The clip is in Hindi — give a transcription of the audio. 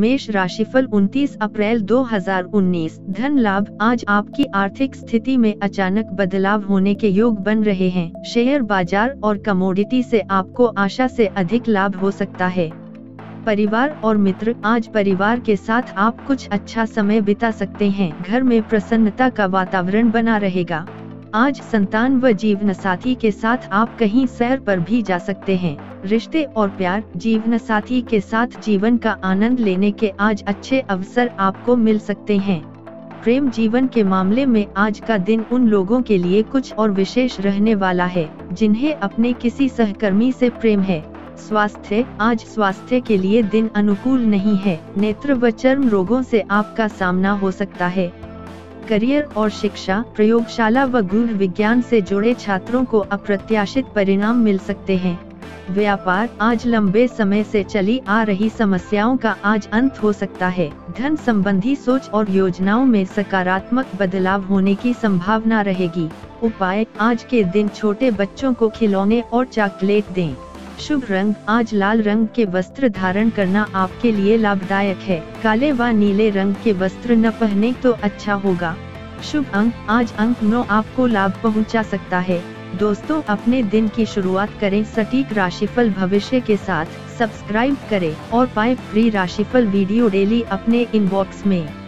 मेष राशिफल 29 अप्रैल 2019। धन लाभ। आज आपकी आर्थिक स्थिति में अचानक बदलाव होने के योग बन रहे हैं। शेयर बाजार और कमोडिटी से आपको आशा से अधिक लाभ हो सकता है। परिवार और मित्र। आज परिवार के साथ आप कुछ अच्छा समय बिता सकते हैं। घर में प्रसन्नता का वातावरण बना रहेगा। आज संतान व जीवन साथी के साथ आप कहीं सैर पर भी जा सकते हैं। रिश्ते और प्यार। जीवन साथी के साथ जीवन का आनंद लेने के आज अच्छे अवसर आपको मिल सकते हैं। प्रेम जीवन के मामले में आज का दिन उन लोगों के लिए कुछ और विशेष रहने वाला है जिन्हें अपने किसी सहकर्मी से प्रेम है। स्वास्थ्य। आज स्वास्थ्य के लिए दिन अनुकूल नहीं है। नेत्र व चर्म रोगों से आपका सामना हो सकता है। करियर और शिक्षा। प्रयोगशाला व गृह विज्ञान से जुड़े छात्रों को अप्रत्याशित परिणाम मिल सकते हैं। व्यापार। आज लंबे समय से चली आ रही समस्याओं का आज अंत हो सकता है। धन संबंधी सोच और योजनाओं में सकारात्मक बदलाव होने की संभावना रहेगी। उपाय। आज के दिन छोटे बच्चों को खिलौने और चॉकलेट दें। शुभ रंग। आज लाल रंग के वस्त्र धारण करना आपके लिए लाभदायक है। काले व नीले रंग के वस्त्र न पहने तो अच्छा होगा। शुभ अंक। आज अंक 9 आपको लाभ पहुंचा सकता है। दोस्तों, अपने दिन की शुरुआत करें सटीक राशिफल भविष्य के साथ। सब्सक्राइब करें और पाएं फ्री राशिफल वीडियो डेली अपने इनबॉक्स में।